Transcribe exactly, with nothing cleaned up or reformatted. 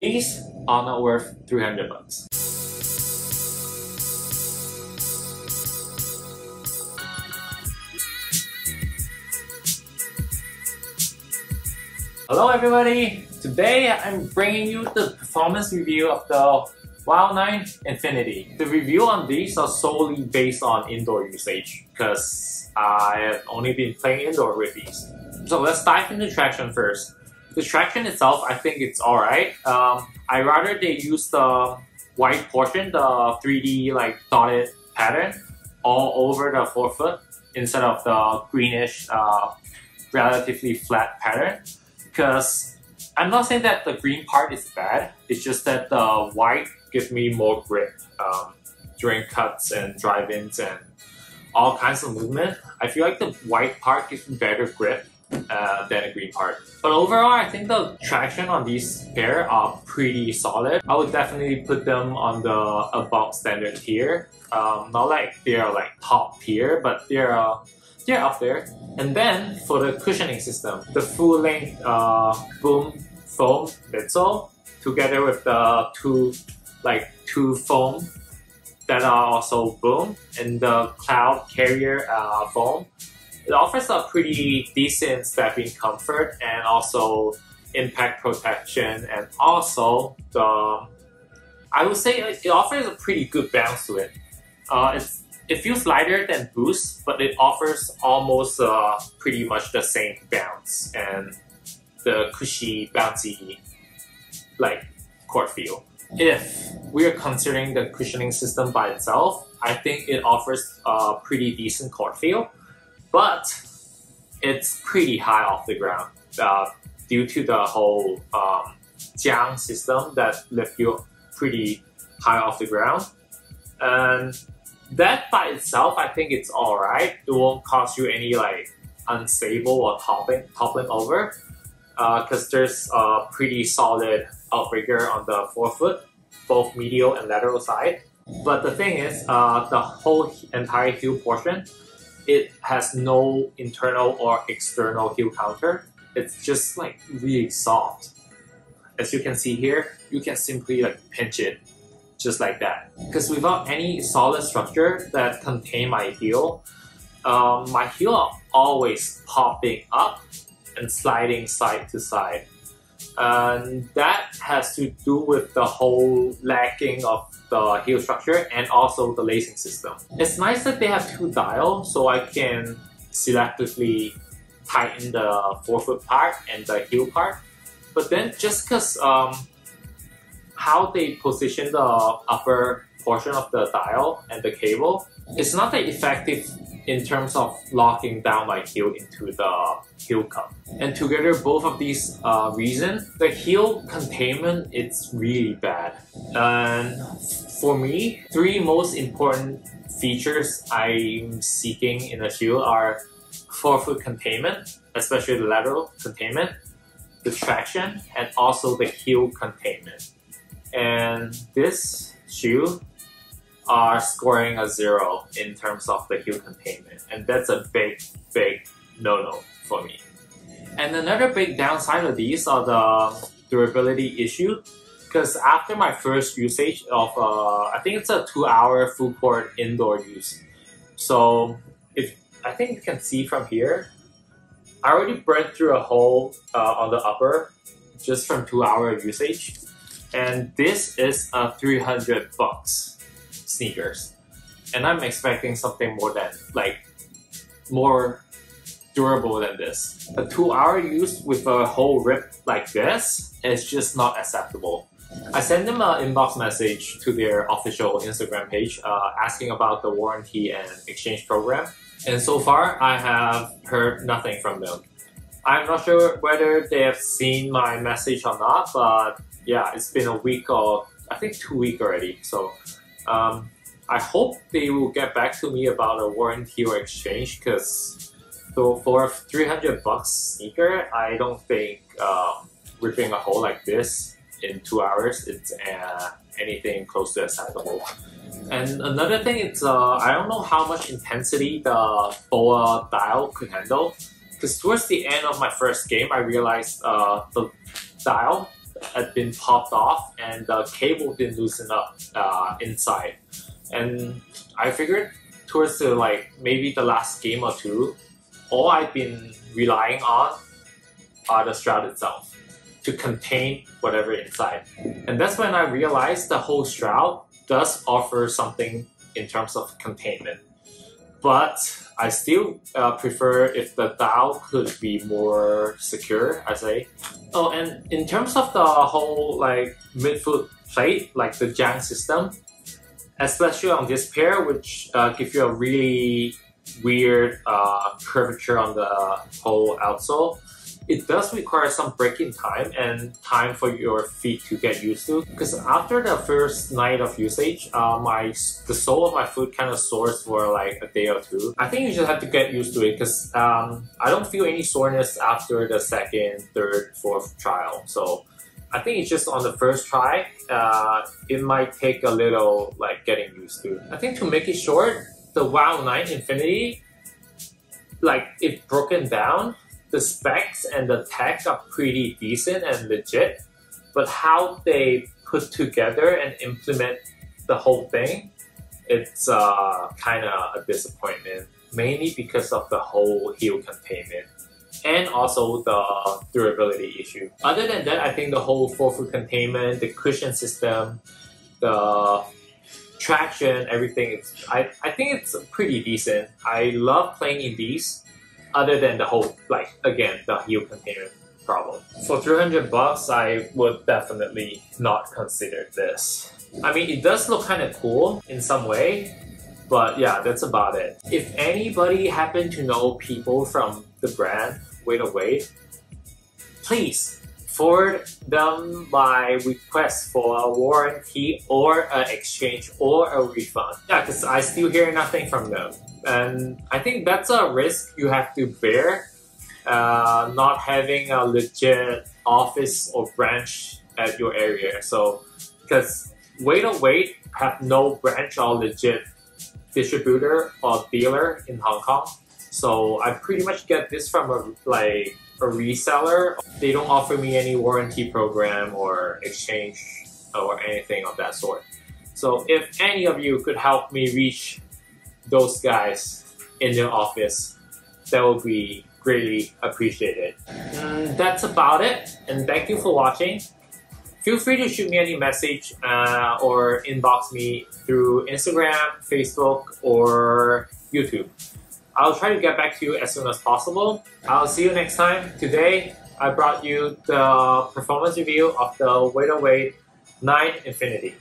These are not worth three hundred bucks. Hello everybody! Today I'm bringing you the performance review of the WOW nine Infinity. The review on these are solely based on indoor usage because I have only been playing indoor with these. So let's dive into traction first. The traction itself, I think it's alright. Um, I rather they use the white portion, the three D like dotted pattern all over the forefoot instead of the greenish uh, relatively flat pattern. Because I'm not saying that the green part is bad, it's just that the white gives me more grip um, during cuts and drive-ins and all kinds of movement. I feel like the white part gives me better grip uh, than the green part. But overall, I think the traction on these pair are pretty solid. I would definitely put them on the above standard tier. Um, not like they're like top tier, but they're uh, they're up there. And then for the cushioning system, the full length uh, boom foam midsole together with the two like two foam that are also boom and the cloud carrier uh, foam, it offers a pretty decent stepping comfort and also impact protection, and also the I would say it offers a pretty good bounce to it. Uh, it's It feels lighter than Boost, but it offers almost uh, pretty much the same bounce and the cushy, bouncy, like, core feel. If we are considering the cushioning system by itself, I think it offers a pretty decent core feel, but it's pretty high off the ground uh, due to the whole um, jiang system that left you pretty high off the ground. And that by itself, I think it's alright. It won't cause you any like unstable or toppling, toppling over because uh, there's a pretty solid outrigger on the forefoot, both medial and lateral side. But the thing is, uh, the whole entire heel portion, it has no internal or external heel counter. It's just like really soft. As you can see here, you can simply like pinch it. Just like that, because without any solid structure that contain my heel, um, my heel are always popping up and sliding side to side, and that has to do with the whole lacking of the heel structure and also the lacing system. It's nice that they have two dials, so I can selectively tighten the forefoot part and the heel part. But then just because um, how they position the upper portion of the dial and the cable, it's not that effective in terms of locking down my heel into the heel cup. And together, both of these uh, reasons, the heel containment, it's really bad. And for me, three most important features I'm seeking in a shoe are forefoot containment, especially the lateral containment, the traction, and also the heel containment. And this shoe are scoring a zero in terms of the heel containment, and that's a big, big no-no for me. And another big downside of these are the durability issue, because after my first usage of, uh, I think it's a two-hour full-court indoor use. So if I think you can see from here, I already burnt through a hole uh, on the upper just from two-hour usage. And this is a three hundred bucks sneakers, and I'm expecting something more than like more durable than this. A two-hour use with a whole rip like this is just not acceptable. I sent them an inbox message to their official Instagram page uh, asking about the warranty and exchange program, and so far I have heard nothing from them. I'm not sure whether they have seen my message or not, but yeah, it's been a week or I think two weeks already. So um, I hope they will get back to me about a warranty or exchange, because for a three hundred bucks sneaker, I don't think um, ripping a hole like this in two hours it's uh, anything close to acceptable. And another thing is uh, I don't know how much intensity the B O A dial could handle, because towards the end of my first game, I realized uh, the dial had been popped off and the cable didn't loosen up uh, inside. And I figured towards the like maybe the last game or two, all I'd been relying on are the shroud itself to contain whatever inside. And that's when I realized the whole shroud does offer something in terms of containment. But I still uh, prefer if the dial could be more secure, I say. Oh, and in terms of the whole like midfoot plate, like the Jang system, especially on this pair, which uh, gives you a really weird uh, curvature on the whole outsole, it does require some break-in time and time for your feet to get used to. Because after the first night of usage, uh, my the sole of my foot kind of sores for like a day or two. I think you just have to get used to it because um, I don't feel any soreness after the second, third, fourth trial. So I think it's just on the first try, uh, it might take a little like getting used to. I think to make it short, the WOW nine Infinity, like if broken down, the specs and the tech are pretty decent and legit, but how they put together and implement the whole thing, it's uh, kind of a disappointment, mainly because of the whole heel containment and also the durability issue. Other than that, I think the whole forefoot containment, the cushion system, the traction, everything, it's, I, I think it's pretty decent. I love playing in these. Other than the whole, like, again, the heel containment problem. For three hundred bucks, I would definitely not consider this. I mean, it does look kind of cool in some way, but yeah, that's about it. If anybody happened to know people from the brand, Way of Wade, please forward them my request for a warranty or an exchange or a refund. Yeah, because I still hear nothing from them. And I think that's a risk you have to bear, uh, not having a legit office or branch at your area. So, because Way of Wade have no branch or legit distributor or dealer in Hong Kong. So I pretty much get this from a, like, a reseller. They don't offer me any warranty program or exchange or anything of that sort. So if any of you could help me reach those guys in their office, that would be greatly appreciated. And that's about it, and thank you for watching. Feel free to shoot me any message uh, or inbox me through Instagram, Facebook, or YouTube. I'll try to get back to you as soon as possible. I'll see you next time. Today, I brought you the performance review of the Way of Wade nine Infinity.